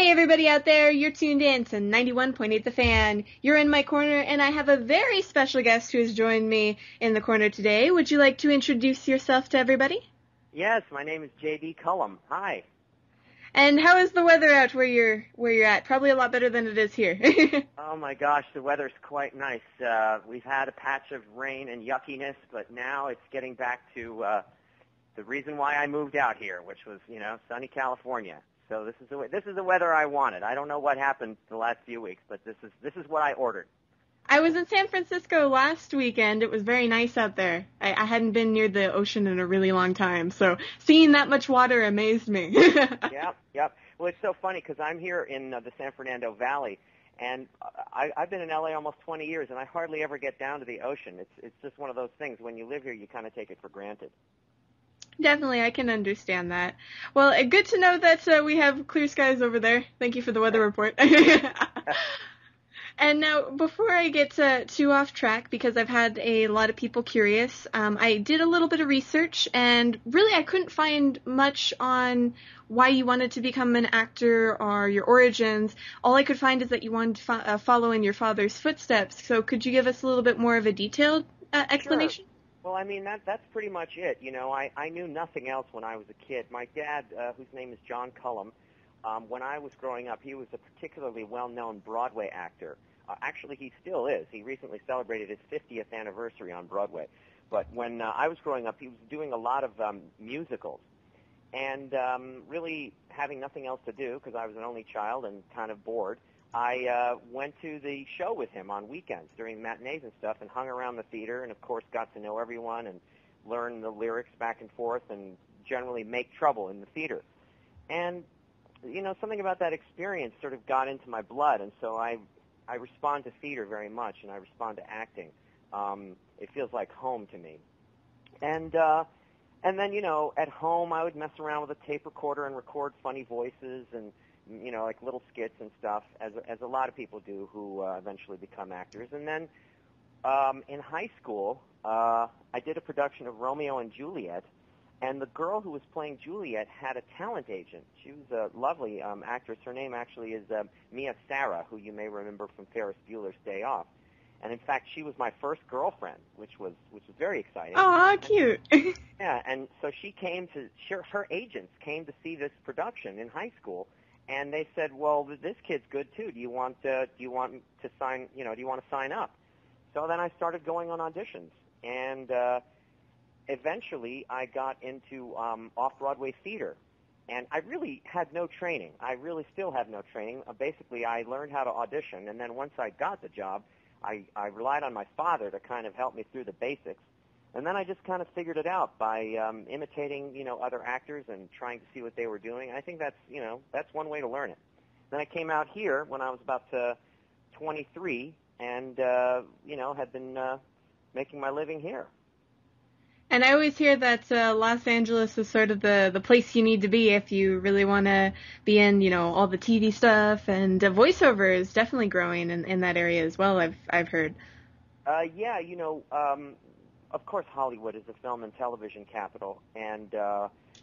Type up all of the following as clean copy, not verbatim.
Hey everybody out there, you're tuned in to 91.8 The Fan. You're in my corner, and I have a very special guest who has joined me in the corner today. Would you like to introduce yourself to everybody? Yes, my name is J.D. Cullum. Hi. And how is the weather out where you're at? Probably a lot better than it is here. Oh my gosh, the weather's quite nice. We've had a patch of rain and yuckiness, but now it's getting back to the reason why I moved out here, which was, sunny California. So this is the weather I wanted. I don't know what happened the last few weeks, but this is what I ordered. I was in San Francisco last weekend. It was very nice out there. I hadn't been near the ocean in a really long time, so seeing that much water amazed me. Yep. Well, it's so funny because I'm here in the San Fernando Valley, and I've been in L.A. almost 20 years, and I hardly ever get down to the ocean. It's just one of those things. When you live here, you kind of take it for granted. Definitely, I can understand that. Well, good to know that we have clear skies over there. Thank you for the weather report. And now, before I get too off track, because I've had a lot of people curious, I did a little bit of research, and really I couldn't find much on why you wanted to become an actor or your origins. All I could find is that you wanted to follow in your father's footsteps. So could you give us a little bit more of a detailed explanation? Sure. Well, I mean, that's pretty much it. I knew nothing else when I was a kid. My dad, whose name is John Cullum, when I was growing up, he was a particularly well-known Broadway actor. Actually, he still is. He recently celebrated his 50th anniversary on Broadway. But when I was growing up, he was doing a lot of musicals. And really having nothing else to do, because I was an only child and kind of bored, I went to the show with him on weekends during matinees and stuff and hung around the theater and, of course, got to know everyone and learn the lyrics back and forth and generally make trouble in the theater. And, something about that experience sort of got into my blood, and so I respond to theater very much, and I respond to acting. It feels like home to me. And then, at home I would mess around with a tape recorder and record funny voices and, like little skits and stuff, as a lot of people do who eventually become actors. And then in high school, I did a production of Romeo and Juliet, and the girl who was playing Juliet had a talent agent. She was a lovely actress. Her name actually is Mia Sarah, who you may remember from Ferris Bueller's Day Off. And, in fact, she was my first girlfriend, which was very exciting. Oh, how cute. Yeah, and so she her agents came to see this production in high school. And they said, "Well, this kid's good too. Do you want to sign up?" So then I started going on auditions, and eventually I got into off-Broadway theater. And I really had no training. I really still have no training. Basically, I learned how to audition, and then once I got the job, I relied on my father to kind of help me through the basics. And then I just kind of figured it out by imitating, other actors and trying to see what they were doing. I think that's one way to learn it. Then I came out here when I was about 23 and, had been making my living here. And I always hear that Los Angeles is sort of the place you need to be if you really want to be in, all the TV stuff. And voiceover is definitely growing in that area as well, I've heard. Yeah, of course, Hollywood is the film and television capital, and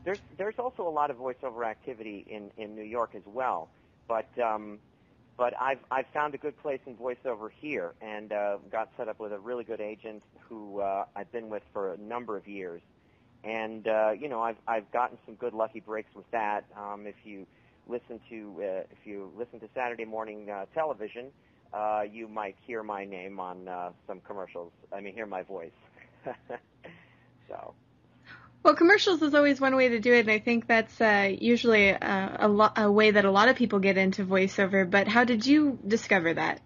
there's also a lot of voiceover activity in New York as well. But I've found a good place in voiceover here, and got set up with a really good agent who I've been with for a number of years, and I've gotten some good lucky breaks with that. If you listen to Saturday morning television, you might hear my name on some commercials. I mean, hear my voice. So. Well, commercials is always one way to do it, and I think that's usually a way that a lot of people get into voiceover, but how did you discover that?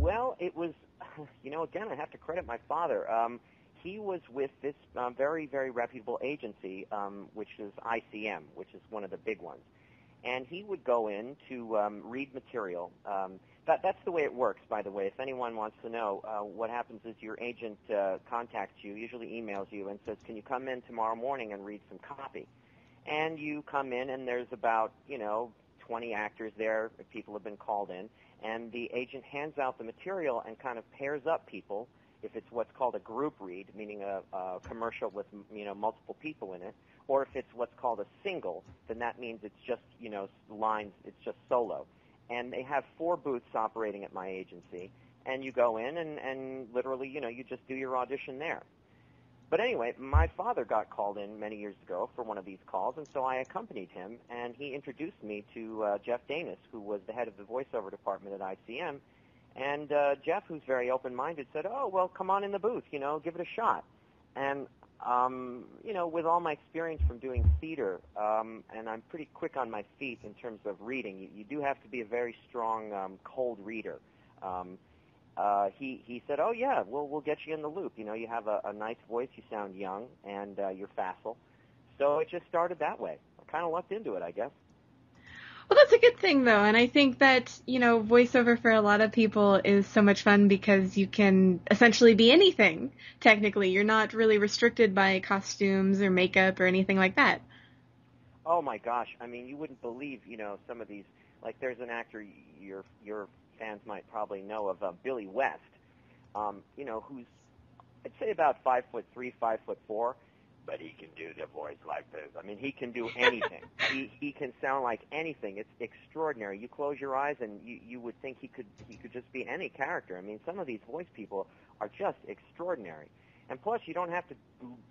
Well, it was, again, I have to credit my father. He was with this very, very reputable agency, which is ICM, which is one of the big ones. And he would go in to read material. That's the way it works, by the way. If anyone wants to know, what happens is your agent contacts you, usually emails you, and says, "Can you come in tomorrow morning and read some copy?" And you come in, and there's about, 20 actors there. People have been called in. And the agent hands out the material and kind of pairs up people, if it's what's called a group read, meaning a commercial with, multiple people in it, or if it's what's called a single, then that means it's just, lines. It's just solo. And they have 4 booths operating at my agency. And you go in and literally, you know, you just do your audition there. But anyway, my father got called in many years ago for one of these calls, and so I accompanied him, and he introduced me to Jeff Danis, who was the head of the voiceover department at ICM. And Jeff, who's very open-minded, said, oh, well, come on in the booth, you know, give it a shot. And, you know, with all my experience from doing theater, and I'm pretty quick on my feet in terms of reading, you do have to be a very strong cold reader. He said, oh, yeah, we'll get you in the loop. You know, you have a nice voice, you sound young, and you're facile. So it just started that way. I kind of lucked into it, I guess. Well, that's a good thing, though, and I think that, you know, voiceover for a lot of people is so much fun because you can essentially be anything, technically. You're not really restricted by costumes or makeup or anything like that. Oh, my gosh. I mean, you wouldn't believe, you know, some of these, like there's an actor your fans might probably know of, Billy West, you know, who's, I'd say about 5'3", 5'4". But he can do the voice like this. I mean, he can do anything. he can sound like anything. It's extraordinary. You close your eyes and you would think he could just be any character. I mean, some of these voice people are just extraordinary. And plus, you don't have to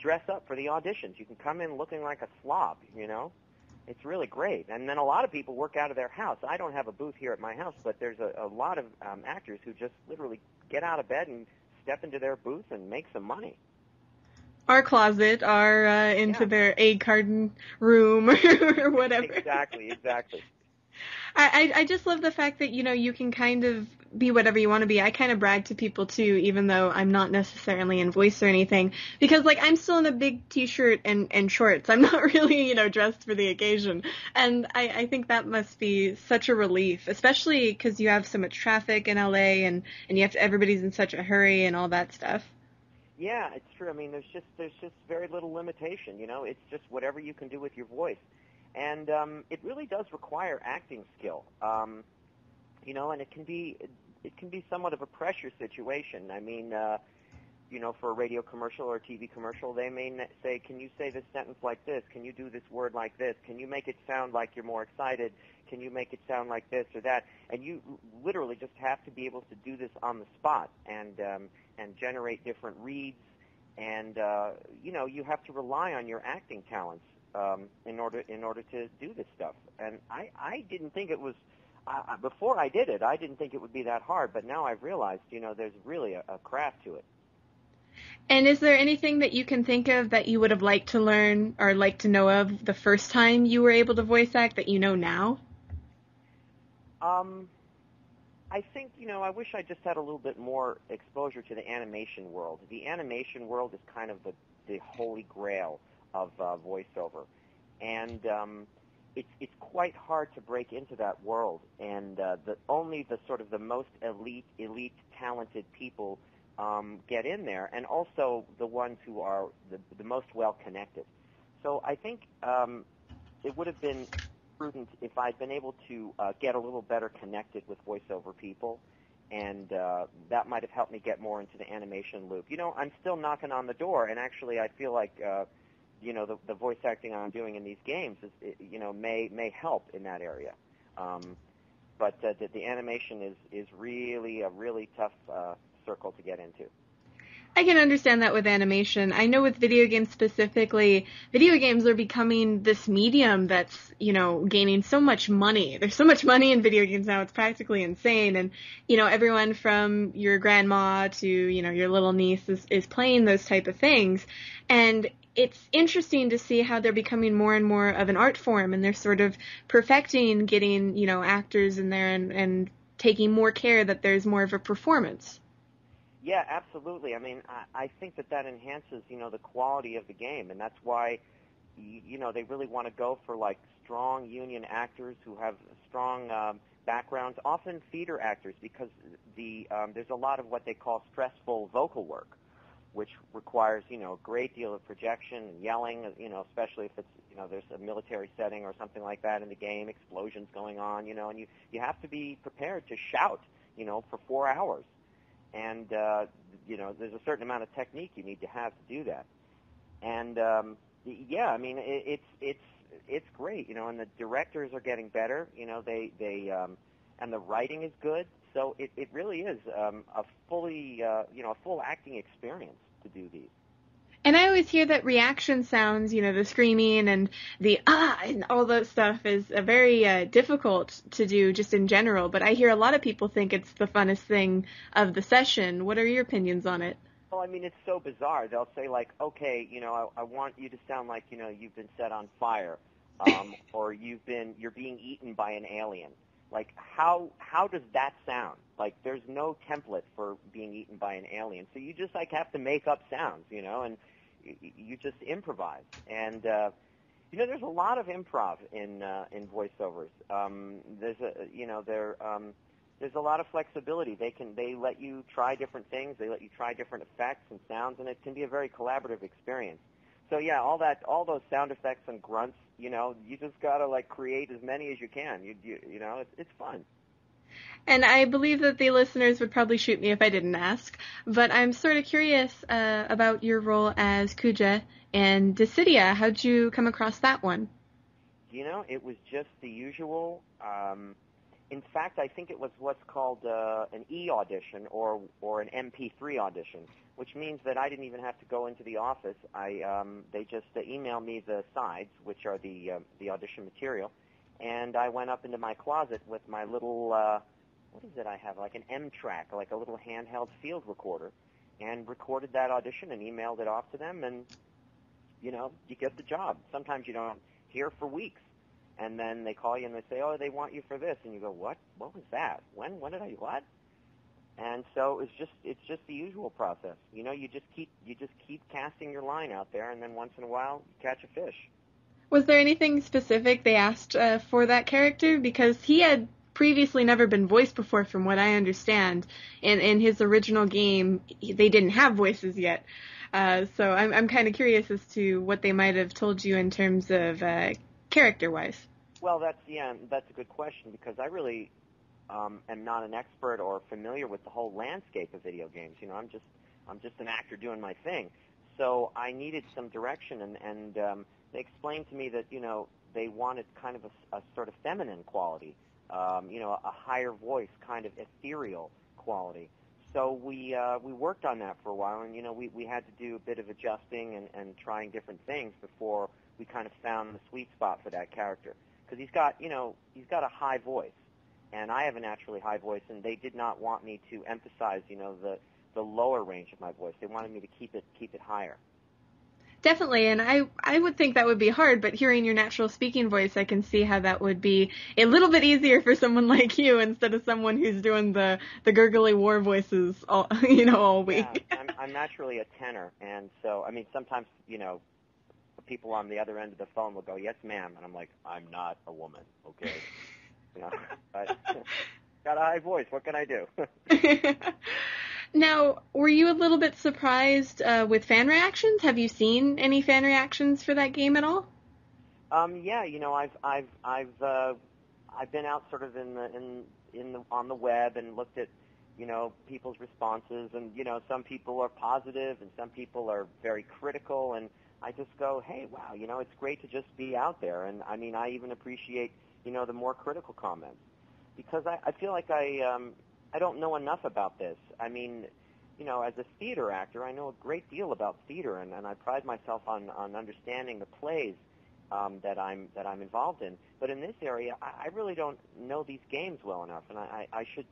dress up for the auditions. You can come in looking like a slob, you know. It's really great. And then a lot of people work out of their house. I don't have a booth here at my house, but there's a lot of actors who just literally get out of bed and step into their booth and make some money. Our closet, our into their egg carton room or whatever. Exactly. I just love the fact that, you know, you can kind of be whatever you want to be. I kind of brag to people, too, even though I'm not necessarily in voice or anything, because, like, I'm still in a big T-shirt and shorts. I'm not really, you know, dressed for the occasion. And I think that must be such a relief, especially because you have so much traffic in L.A. and you have to, everybody's in such a hurry and all that stuff. Yeah, it's true. I mean, there's just very little limitation, you know. It's just whatever you can do with your voice. And it really does require acting skill, you know, and it can be somewhat of a pressure situation. I mean, you know, for a radio commercial or a TV commercial, they may say, can you say this sentence like this? Can you do this word like this? Can you make it sound like you're more excited? Can you make it sound like this or that? And you literally just have to be able to do this on the spot and generate different reads. And, you know, you have to rely on your acting talents in order to do this stuff. And I didn't think it was before I did it, I didn't think it would be that hard. But now I've realized, you know, there's really a craft to it. And is there anything that you can think of that you would have liked to learn or liked to know of the first time you were able to voice act that you know now? I think, you know, I wish I just had a little bit more exposure to the animation world. The animation world is kind of the holy grail of voiceover. And it's quite hard to break into that world. And the most elite, talented people get in there, and also the ones who are the most well-connected. So I think it would have been prudent if I'd been able to get a little better connected with voiceover people, and that might have helped me get more into the animation loop. You know, I'm still knocking on the door, and actually I feel like, you know, the voice acting I'm doing in these games, may help in that area. But the animation is really a really tough circle to get into. I can understand that with animation. I know with video games specifically, video games are becoming this medium that's, you know, gaining so much money. There's so much money in video games now, it's practically insane. And, you know, everyone from your grandma to, you know, your little niece is playing those type of things. And it's interesting to see how they're becoming more and more of an art form, and they're sort of perfecting getting, you know, actors in there and taking more care that there's more of a performance. Yeah, absolutely. I mean, I think that enhances, you know, the quality of the game, and that's why, you know, they really want to go for, like, strong union actors who have strong backgrounds, often theater actors, because there's a lot of what they call stressful vocal work, which requires, you know, a great deal of projection and yelling, you know, especially if it's, you know, there's a military setting or something like that in the game, explosions going on, you know, and you have to be prepared to shout, you know, for 4 hours. And, you know, there's a certain amount of technique you need to have to do that. And, yeah, I mean, it's it's great, you know, and the directors are getting better, you know, and the writing is good. So it really is a full acting experience to do these. And I always hear that reaction sounds, you know, the screaming and the and all that stuff is very difficult to do just in general. But I hear a lot of people think it's the funnest thing of the session. What are your opinions on it? Well, I mean, it's so bizarre. They'll say, like, okay, you know, I want you to sound like, you know, you've been set on fire or you're being eaten by an alien. Like, how does that sound? Like, there's no template for being eaten by an alien. So you just, like, have to make up sounds, you know, and you just improvise. And, you know, there's a lot of improv in voiceovers. There's a lot of flexibility. They let you try different things. They let you try different effects and sounds, and it can be a very collaborative experience. So yeah, all those sound effects and grunts, you know, you just gotta like create as many as you can. You know, it's fun. And I believe that the listeners would probably shoot me if I didn't ask, but I'm sort of curious about your role as Kuja in Dissidia. How'd you come across that one? You know, it was just the usual. In fact, I think it was what's called an e-audition or an MP3 audition, which means that I didn't even have to go into the office. They just emailed me the sides, which are the audition material, and I went up into my closet with my little what is it I have, like an M-Track, like a little handheld field recorder, and recorded that audition and emailed it off to them, and you know, you get the job. Sometimes you don't hear for weeks. And then they call you and they say, oh, they want you for this. And you go, what? What was that? When did I what? And so it's just the usual process. You know, you just keep casting your line out there, and then once in a while you catch a fish. Was there anything specific they asked for that character? Because he had previously never been voiced before, from what I understand. In his original game, they didn't have voices yet. So I'm kind of curious as to what they might have told you in terms of character-wise. Well, that's a good question, because I really am not an expert or familiar with the whole landscape of video games. You know, I'm just an actor doing my thing. So I needed some direction, and they explained to me that, you know, they wanted kind of a sort of feminine quality, you know, a higher voice, kind of ethereal quality. So we worked on that for a while, and you know, we had to do a bit of adjusting and trying different things before we kind of found the sweet spot for that character, because he's got a high voice, and I have a naturally high voice, and they did not want me to emphasize, you know, the lower range of my voice. They wanted me to keep it higher. Definitely, and I would think that would be hard, but hearing your natural speaking voice, I can see how that would be a little bit easier for someone like you instead of someone who's doing the gurgly war voices all, you know, all week. Yeah, I'm naturally a tenor, and so, I mean, sometimes, you know, people on the other end of the phone will go, yes, ma'am, and I'm like, I'm not a woman, okay? You know, but got a high voice, what can I do? Now, were you a little bit surprised with fan reactions? Have you seen any fan reactions for that game at all? Yeah, you know, I've been out sort of in the on the web and looked at, you know, people's responses, and you know, some people are positive and some people are very critical, and I just go, hey, wow, you know, it's great to just be out there. And, I mean, I even appreciate, you know, the more critical comments, because I feel like I don't know enough about this. I mean, you know, as a theater actor, I know a great deal about theater, and I pride myself on understanding the plays that I'm involved in. But in this area, I really don't know these games well enough, and I should,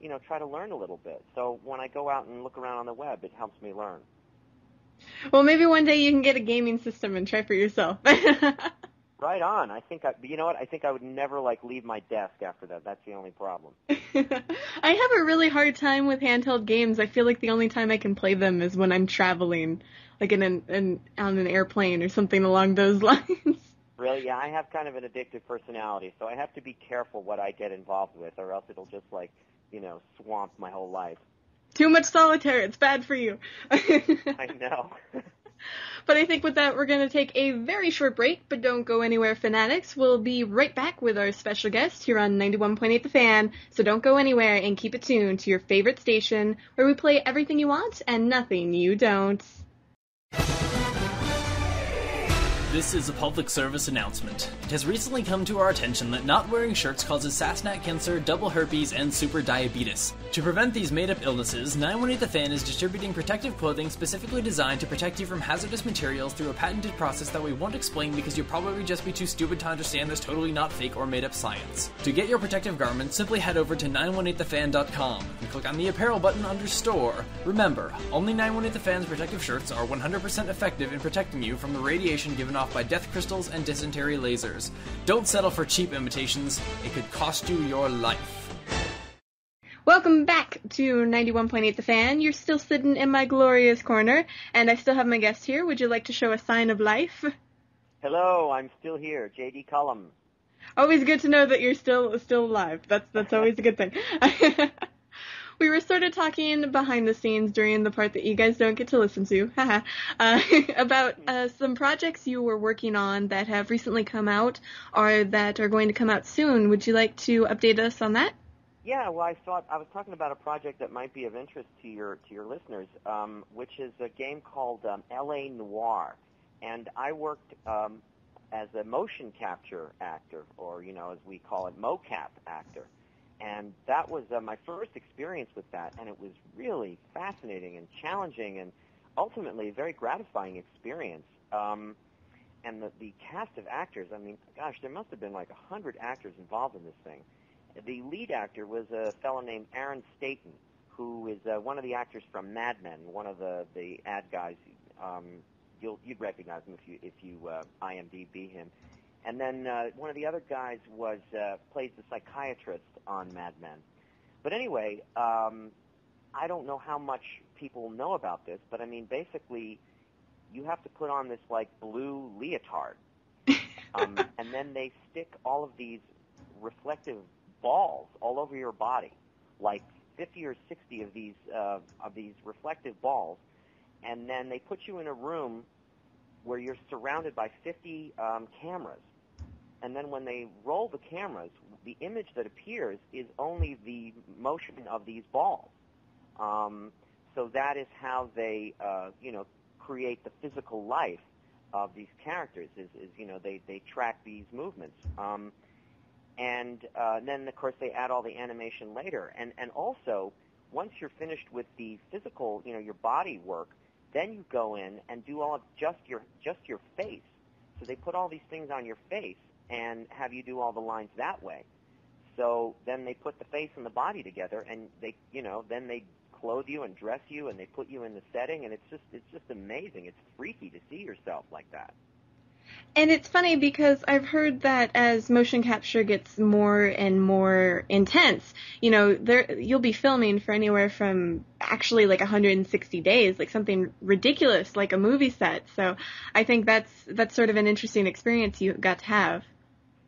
you know, try to learn a little bit. So when I go out and look around on the web, it helps me learn. Well, maybe one day you can get a gaming system and try for yourself. Right on. You know what? I think I would never, like, leave my desk after that. That's the only problem. I have a really hard time with handheld games. I feel like the only time I can play them is when I'm traveling, like on an airplane or something along those lines. Really? Yeah, I have kind of an addictive personality, so I have to be careful what I get involved with, or else it'll just, like, you know, swamp my whole life. Too much solitaire. It's bad for you. I know. But I think with that, we're going to take a very short break, but don't go anywhere, fanatics. We'll be right back with our special guest here on 91.8 The Fan, so don't go anywhere and keep it tuned to your favorite station, where we play everything you want and nothing you don't. This is a public service announcement. It has recently come to our attention that not wearing shirts causes Sassenach cancer, double herpes, and super diabetes. To prevent these made-up illnesses, 91.8 The Fan is distributing protective clothing specifically designed to protect you from hazardous materials through a patented process that we won't explain because you'll probably just be too stupid to understand there's totally not fake or made-up science. To get your protective garment, simply head over to 91.8thefan.com and click on the apparel button under store. Remember, only 91.8 The Fan's protective shirts are 100% effective in protecting you from the radiation given off by death crystals and dysentery lasers. Don't settle for cheap imitations. It could cost you your life. Welcome back to 91.8 The Fan. You're still sitting in my glorious corner, and I still have my guest here. Would you like to show a sign of life? Hello, I'm still here, J.D. Cullum. Always good to know that you're still alive. That's always a good thing. We were sort of talking behind the scenes during the part that you guys don't get to listen to, about some projects you were working on that have recently come out or that are going to come out soon. Would you like to update us on that? Yeah, well, I was talking about a project that might be of interest to your listeners, which is a game called L.A. Noire, and I worked as a motion capture actor, or as we call it, mocap actor, and that was my first experience with that, and it was really fascinating and challenging, and ultimately a very gratifying experience. And the cast of actors, I mean, gosh, there must have been like 100 actors involved in this thing. The lead actor was a fellow named Aaron Staton, who is one of the actors from Mad Men, one of the ad guys. You'd recognize him if you IMDb him. And then one of the other guys plays the psychiatrist on Mad Men. But anyway, I don't know how much people know about this, but I mean, basically, you have to put on this like blue leotard, and then they stick all of these reflective balls all over your body, like 50 or 60 of these reflective balls, and then they put you in a room where you're surrounded by 50 cameras, and then when they roll the cameras, the image that appears is only the motion of these balls. So that is how they, create the physical life of these characters. They track these movements. And then, of course, they add all the animation later. And also, once you're finished with the physical, your body work, then you go in and do all of just your face. So they put all these things on your face and have you do all the lines that way. So then they put the face and the body together, and they, then they clothe you and dress you, and they put you in the setting, and it's just amazing. It's freaky to see yourself like that. And it's funny because I've heard that as motion capture gets more and more intense, you'll be filming for anywhere from actually like 160 days, like something ridiculous, like a movie set. So I think that's sort of an interesting experience you got to have.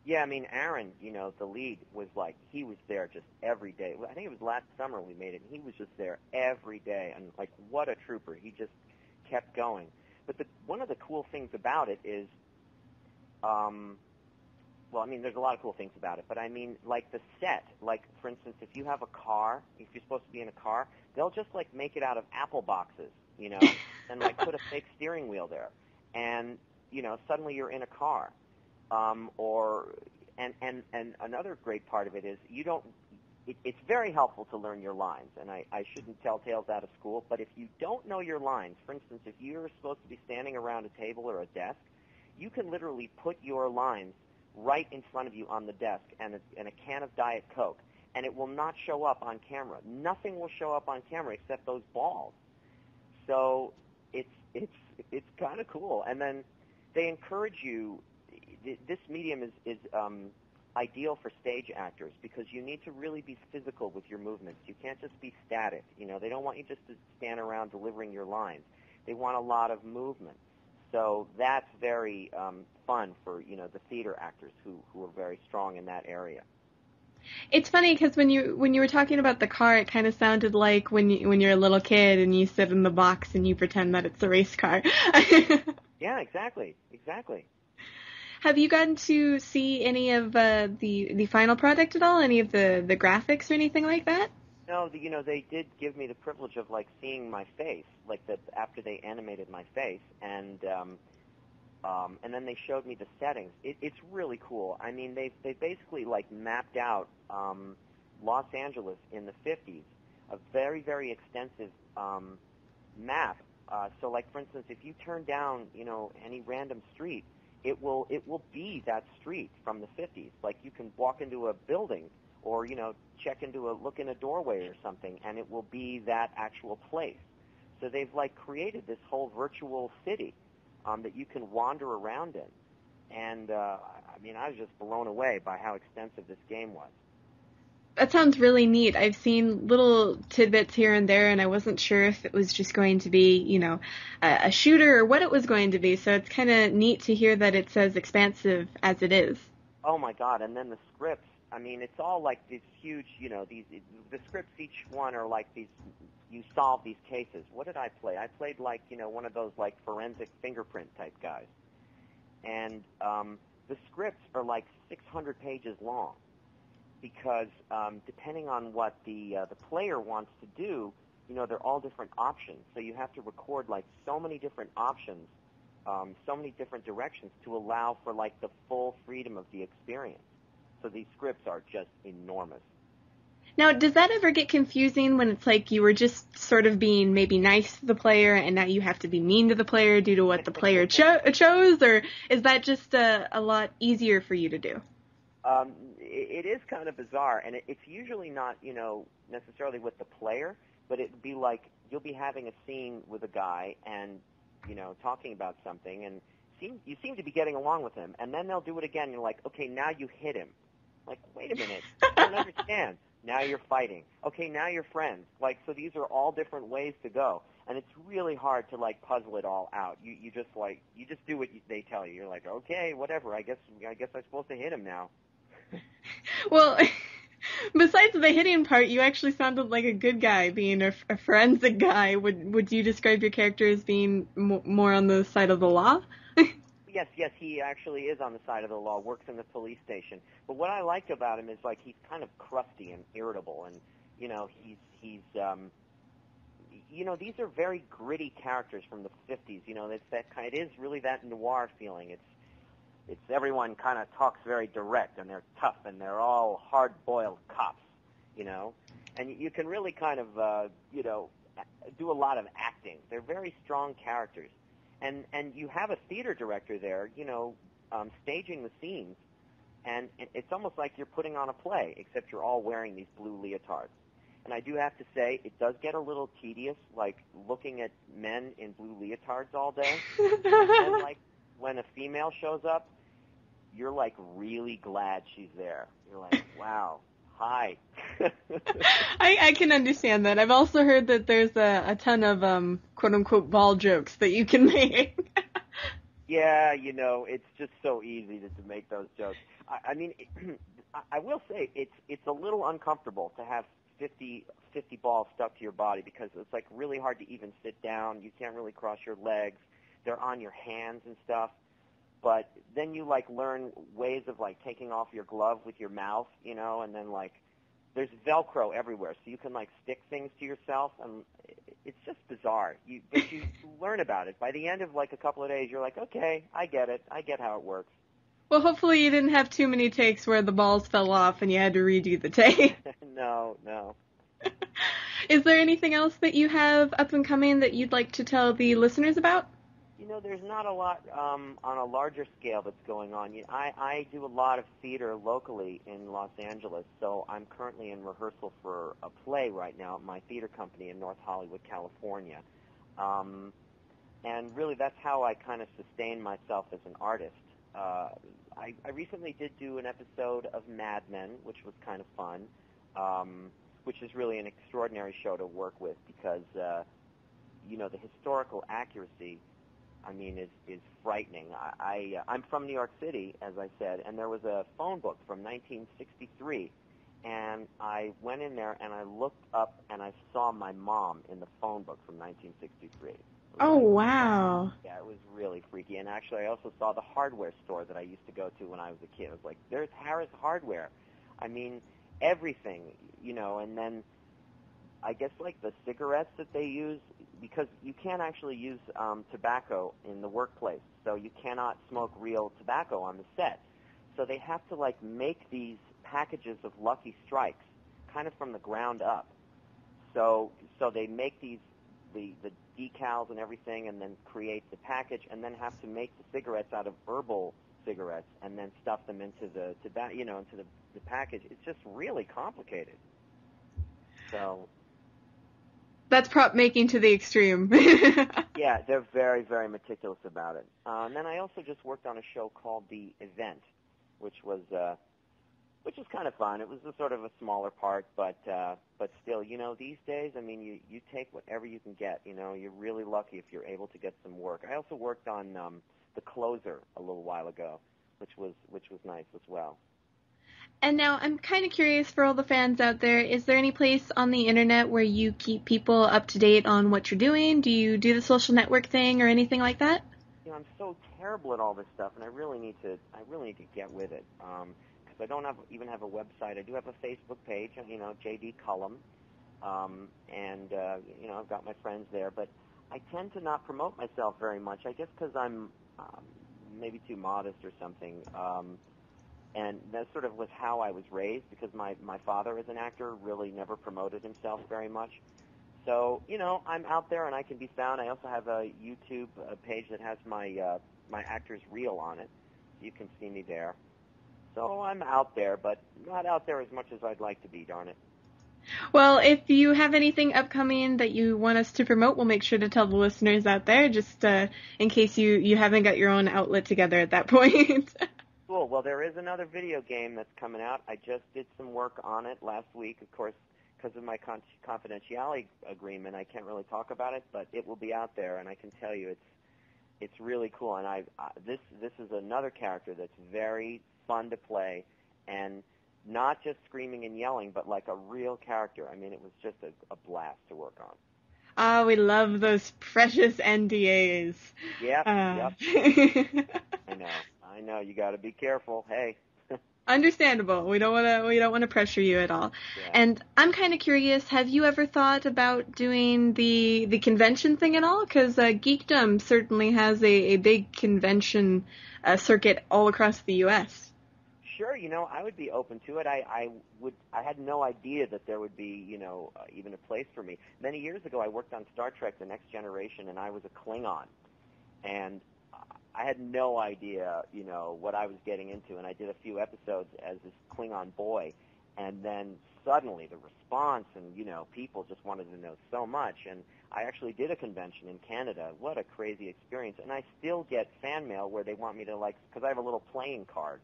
Yeah, I mean, Aaron, the lead was like, he was there just every day. I think it was last summer we made it, and he was just there every day. And like, what a trooper. He just kept going. But one of the cool things about it is, there's a lot of cool things about it, but I mean, like the set, like, for instance, if you have a car, if you're supposed to be in a car, they'll just, like, make it out of apple boxes, and, like, put a fake steering wheel there, and, suddenly you're in a car, and another great part of it is it's very helpful to learn your lines, and I shouldn't tell tales out of school, but if you don't know your lines, for instance, if you're supposed to be standing around a table or a desk, you can literally put your lines right in front of you on the desk and a can of Diet Coke, and it will not show up on camera. Nothing will show up on camera except those balls. So it's kind of cool. And then they encourage you. This medium is ideal for stage actors because you need to really be physical with your movements. You can't just be static. They don't want you just to stand around delivering your lines. They want a lot of movement. So that's very fun for, the theater actors who are very strong in that area. It's funny because when you were talking about the car, it kind of sounded like when you're a little kid and you sit in the box and you pretend that it's a race car. Yeah, exactly. Have you gotten to see any of the final product at all? Any of the graphics or anything like that? No, they did give me the privilege of like seeing my face, like after they animated my face, and And then they showed me the settings. It's really cool. I mean, they basically like mapped out Los Angeles in the 50s, a very, very extensive map. So, like for instance, if you turn down, you know, any random street, it will be that street from the 50s. Like you can walk into a building, or you know, look in a doorway or something, and it will be that actual place. So they've like created this whole virtual city that you can wander around in, and I mean, I was just blown away by how extensive this game was. That sounds really neat. I've seen little tidbits here and there, and I wasn't sure if it was just going to be, you know, a shooter or what it was going to be. So it's kind of neat to hear that it's as expansive as it is. Oh, my God. And then the scripts. I mean, it's all like these huge, you know, the scripts, each one are like these, you solve these cases. What did I play? I played like, you know, one of those like forensic fingerprint type guys. And the scripts are like 600 pages long. Because depending on what the player wants to do, you know, they're all different options. So you have to record like so many different options, so many different directions to allow for like the full freedom of the experience. So these scripts are just enormous. Now, does that ever get confusing when it's like you were just sort of being maybe nice to the player and now you have to be mean to the player due to what the player chose? Or is that just a lot easier for you to do? It is kind of bizarre, and it's usually not, you know, necessarily with the player, but it'd be like you'll be having a scene with a guy and, you know, talking about something, and you seem to be getting along with him, and then they'll do it again, and you're like, okay, now you hit him. Like, wait a minute, I don't understand. Now you're fighting. Okay, now you're friends. Like, so these are all different ways to go, and it's really hard to, like, puzzle it all out. You just do what they tell you. You're like, okay, whatever, I guess I'm supposed to hit him now. Well, besides the hitting part, you actually sounded like a good guy, being a forensic guy. Would you describe your character as being more on the side of the law? Yes, he actually is on the side of the law, works in the police station. But what I liked about him is, like, he's kind of crusty and irritable, and, you know, he's you know, these are very gritty characters from the 50s. You know, it's that kind, it is really that noir feeling. It's everyone kind of talks very direct, and they're tough, and they're all hard-boiled cops, you know. And you can really kind of, you know, do a lot of acting. They're very strong characters. And you have a theater director there, you know, staging the scenes, and it's almost like you're putting on a play, except you're all wearing these blue leotards. And I do have to say, it does get a little tedious, like looking at men in blue leotards all day. And like when a female shows up, you're like really glad she's there. You're like, wow, hi. I can understand that. I've also heard that there's a ton of quote-unquote ball jokes that you can make. Yeah, you know, it's just so easy to make those jokes. I mean, I will say it's a little uncomfortable to have 50 balls stuck to your body, because it's like really hard to even sit down. You can't really cross your legs. They're on your hands and stuff. But then you, like, learn ways of, like, taking off your glove with your mouth, you know, and then, like, there's Velcro everywhere. So you can, like, stick things to yourself, and it's just bizarre. But you learn about it. By the end of, like, a couple of days, you're like, okay, I get it. I get how it works. Well, hopefully you didn't have too many takes where the balls fell off and you had to redo the take. No. Is there anything else that you have up and coming that you'd like to tell the listeners about? You know, there's not a lot on a larger scale that's going on. You know, I do a lot of theater locally in Los Angeles, so I'm currently in rehearsal for a play right now at my theater company in North Hollywood, California. And really that's how I kind of sustain myself as an artist. I recently did do an episode of Mad Men, which was kind of fun, which is really an extraordinary show to work with because, you know, the historical accuracy, I mean, is frightening. I'm from New York City, as I said, and there was a phone book from 1963, and I went in there and I looked up and I saw my mom in the phone book from 1963. Oh, wow. Yeah, it was really freaky. And actually, I also saw the hardware store that I used to go to when I was a kid. I was like, there's Harris Hardware. I mean, everything, you know, and then I guess like the cigarettes that they use, because you can't actually use tobacco in the workplace. so you cannot smoke real tobacco on the set. So they have to, like, make these packages of Lucky Strikes kind of from the ground up. So they make these the decals and everything, and then create the package, and then have to make the cigarettes out of herbal cigarettes, and then stuff them into the tobacco, you know, into the package. It's just really complicated. So that's prop making to the extreme. Yeah, they're very, very meticulous about it. And then I also just worked on a show called The Event, which was kind of fun. It was a sort of a smaller part, but still, you know, these days, I mean, you take whatever you can get. You know, you're really lucky if you're able to get some work. I also worked on The Closer a little while ago, which was nice as well. And now I'm kind of curious for all the fans out there, is there any place on the internet where you keep people up to date on what you're doing? Do you do the social network thing or anything like that? You know, I'm so terrible at all this stuff, and I really need to get with it. Because I don't even have a website. I do have a Facebook page, you know, J.D. Cullum, and you know, I've got my friends there. But I tend to not promote myself very much, I guess because I'm maybe too modest or something. And that sort of was how I was raised, because my father as an actor really never promoted himself very much. So, you know, I'm out there and I can be found. I also have a YouTube page that has my actor's reel on it. You can see me there. So I'm out there, but not out there as much as I'd like to be, darn it. Well, if you have anything upcoming that you want us to promote, we'll make sure to tell the listeners out there, just in case you haven't got your own outlet together at that point. Cool. Well, there is another video game that's coming out. I just did some work on it last week. Of course, because of my confidentiality agreement, I can't really talk about it, but it will be out there, and I can tell you it's really cool. And this is another character that's very fun to play, and not just screaming and yelling, but like a real character. I mean, it was just a blast to work on. Oh, we love those precious NDAs. Yep. I know. You got to be careful. Hey. Understandable. We don't want to pressure you at all. Yeah. And I'm kind of curious, have you ever thought about doing the convention thing at all? Because Geekdom certainly has a big convention circuit all across the U.S. Sure. You know, I would be open to it. I had no idea that there would be, you know, even a place for me. Many years ago, I worked on Star Trek: The Next Generation, and I was a Klingon, and I had no idea, you know, what I was getting into, and I did a few episodes as this Klingon boy, and then suddenly the response and, you know, people just wanted to know so much, and I actually did a convention in Canada. What a crazy experience. And I still get fan mail where they want me to, like, because I have a little playing card,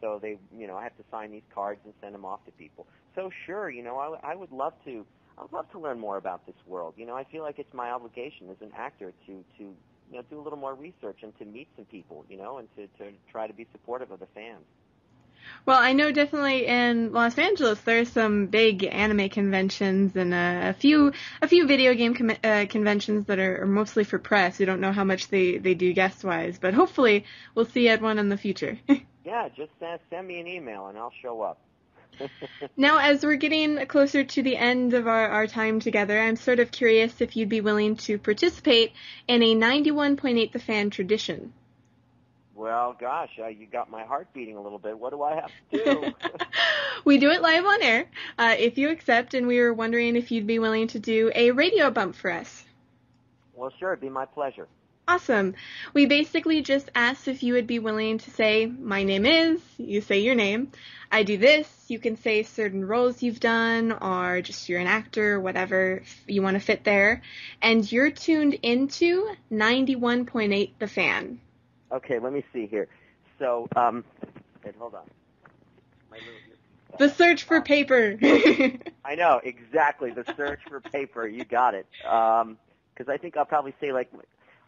so they, you know, I have to sign these cards and send them off to people. So sure, you know, I would love to learn more about this world. You know, I feel like it's my obligation as an actor to you know, do a little more research and to meet some people, you know, and to try to be supportive of the fans. Well, I know definitely in Los Angeles there's some big anime conventions and a few video game conventions that are mostly for press. We don't know how much they do guest-wise, but hopefully we'll see you at one in the future. Yeah, just send me an email and I'll show up. Now, as we're getting closer to the end of our time together, I'm sort of curious if you'd be willing to participate in a 91.8 The Fan tradition. Well, gosh, you got my heart beating a little bit. What do I have to do? We do it live on air, if you accept, and we were wondering if you'd be willing to do a radio bump for us. Well, sure, it'd be my pleasure. Awesome. We basically just asked if you would be willing to say, my name is, you say your name, I do this, you can say certain roles you've done, or just you're an actor, whatever you want to fit there, and you're tuned into 91.8 The Fan. Okay, let me see here. So, hold on. The search for paper. I know, exactly, the search for paper, you got it. Because I think I'll probably say, like,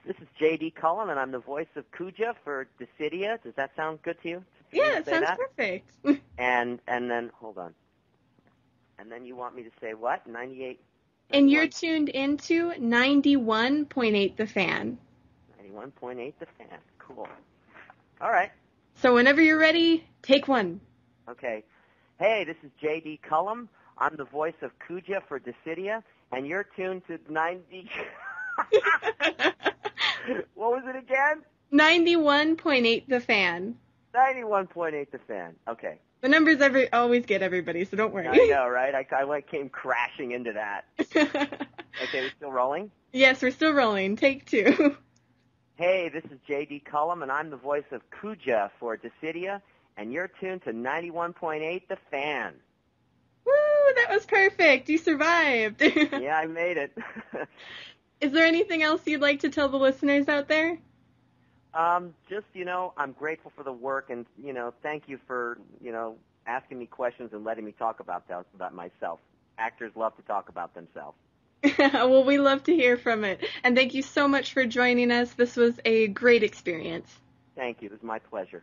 this is J.D. Cullum, and I'm the voice of Kuja for Dissidia. Does that sound good to you? Yeah, it sounds perfect. And then, hold on. And then you want me to say what? 98? And you're tuned into 91.8 The Fan. 91.8 The Fan. Cool. All right. So whenever you're ready, take one. Okay. Hey, this is J.D. Cullum. I'm the voice of Kuja for Dissidia, and you're tuned to 90... What was it again? 91.8 The Fan. 91.8 The Fan. Okay. The numbers always get everybody, so don't worry. I know, right? I came crashing into that. Okay, we're still rolling? Yes, we're still rolling. Take two. Hey, this is J.D. Cullum, and I'm the voice of Kuja for Dissidia, and you're tuned to 91.8 The Fan. Woo, that was perfect. You survived. Yeah, I made it. Is there anything else you'd like to tell the listeners out there? Just, I'm grateful for the work, and, thank you for, asking me questions and letting me talk about myself. Actors love to talk about themselves. Well, we love to hear from it. And thank you so much for joining us. This was a great experience. Thank you. It was my pleasure.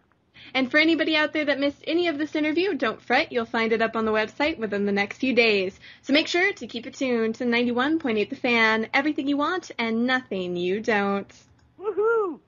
And for anybody out there that missed any of this interview, don't fret. You'll find it up on the website within the next few days. So make sure to keep it tuned to 91.8 The Fan. Everything you want and nothing you don't. Woohoo!